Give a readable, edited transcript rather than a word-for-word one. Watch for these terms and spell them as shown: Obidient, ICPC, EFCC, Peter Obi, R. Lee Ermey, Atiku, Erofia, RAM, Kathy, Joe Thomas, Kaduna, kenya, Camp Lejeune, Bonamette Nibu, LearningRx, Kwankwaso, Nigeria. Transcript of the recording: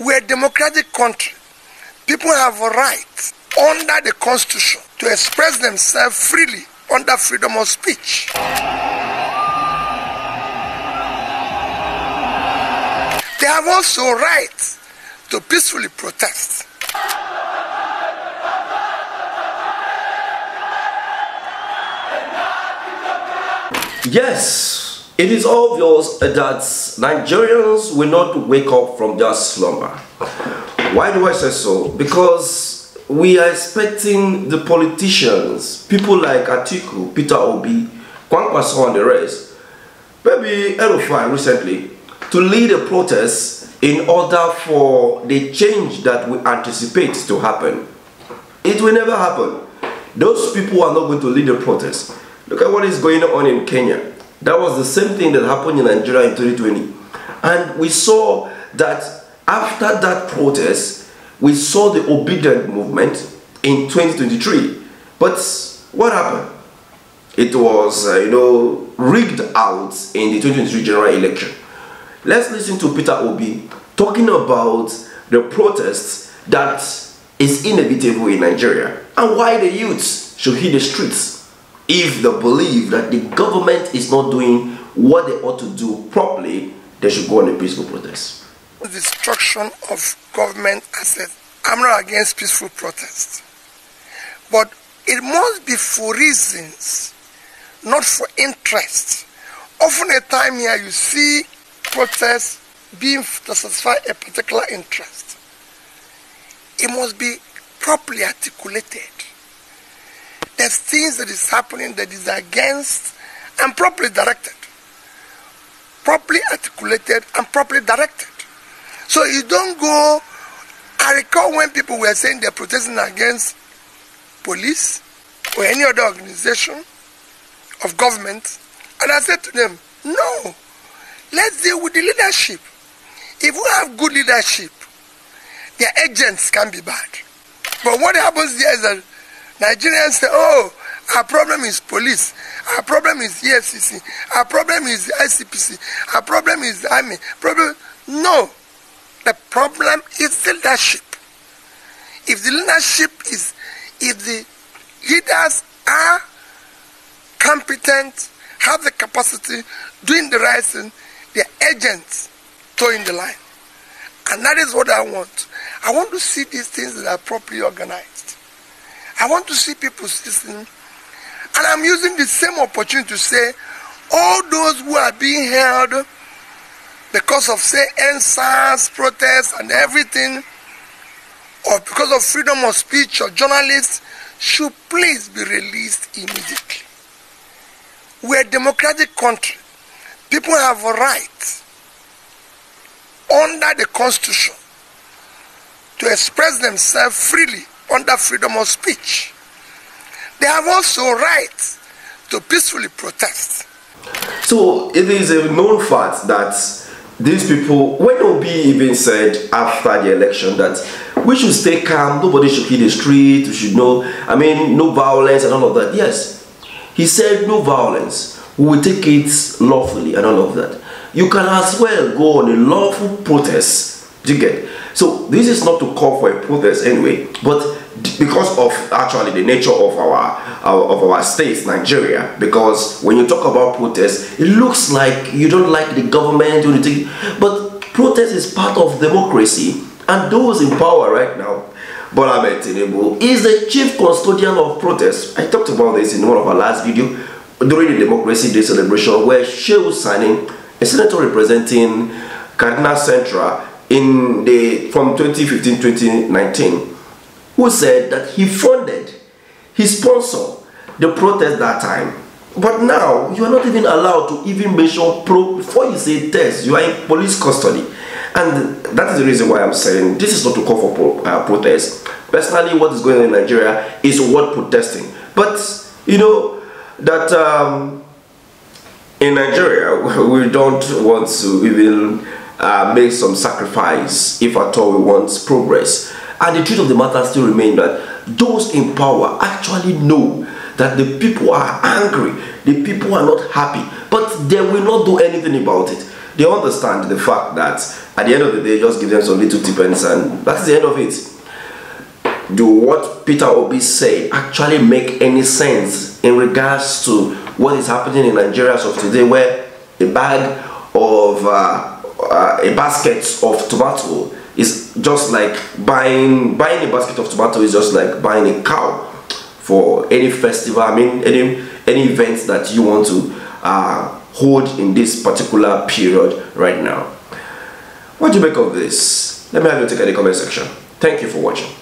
We're a democratic country. People have a right under the Constitution to express themselves freely under freedom of speech. They have also a right to peacefully protest. Yes, it is obvious that Nigerians will not wake up from their slumber. Why do I say so? Because we are expecting the politicians, people like Atiku, Peter Obi, Kwankwaso and the rest, maybe Erofia recently, to lead a protest in order for the change that we anticipate to happen. It will never happen. Those people are not going to lead a protest. Look at what is going on in Kenya. That was the same thing that happened in Nigeria in 2020. And we saw that after that protest, we saw the Obidient movement in 2023. But what happened? It was, rigged out in the 2023 general election. Let's listen to Peter Obi talking about the protests that is inevitable in Nigeria and why the youths should hit the streets if they believe that the government is not doing what they ought to do properly. They should go on a peaceful protest. The destruction of government assets. I'm not against peaceful protests, but it must be for reasons, not for interest. Often a time here you see protests being to satisfy a particular interest. It must be properly articulated. There's things that is happening that is against and properly directed. Properly articulated and properly directed. So you don't go... I recall when people were saying they're protesting against police or any other organization of government, and I said to them, no, let's deal with the leadership. If we have good leadership, their agents can be bad. But what happens here is that Nigerians say, oh, our problem is police, our problem is EFCC, our problem is ICPC, our problem is the army. No, the problem is the leadership. If the leadership is, if the leaders are competent, have the capacity, doing the right thing, their agents towing the line. And that is what I want. I want to see these things that are properly organized. I want to see people listening. And I'm using the same opportunity to say, all those who are being held because of, say, NSAS, protests and everything, or because of freedom of speech or journalists, should please be released immediately. We're a democratic country. People have a right under the Constitution to express themselves freely under freedom of speech. They have also a right to peacefully protest. So it is a known fact that these people, when Obi even said after the election that we should stay calm, nobody should hit the street, we should no violence and all of that. Yes, he said no violence, we will take it lawfully and all of that. You can as well go on a lawful protest, do you get? So this is not to call for a protest anyway, but because of actually the nature of our state, Nigeria, because when you talk about protest, it looks like you don't like the government, but protest is part of democracy, and those in power right now, Bonamette Nibu is the chief custodian of protest. I talked about this in one of our last video during the Democracy Day celebration, where she was signing a senator representing Kaduna Central from 2015-2019, who said that he sponsored the protest that time. But now, you are not even allowed to even mention before you say test, you are in police custody. And that is the reason why I'm saying this is not to call for protest. Personally, what is going on in Nigeria is worth protesting. But, you know, that in Nigeria, we don't want to even make some sacrifice if at all we want progress. And the truth of the matter still remains that those in power actually know that the people are angry, the people are not happy, but they will not do anything about it. They understand the fact that At the end of the day, just give them some little tippings, and that's the end of it. Do what Peter Obi said actually make any sense in regards to what is happening in Nigeria as of today, where a bag of a basket of tomato is just like buying a basket of tomato is just like buying a cow for any festival. I mean, any events that you want to hold in this particular period right now. What do you make of this? Let me have your take in the comment section. Thank you for watching.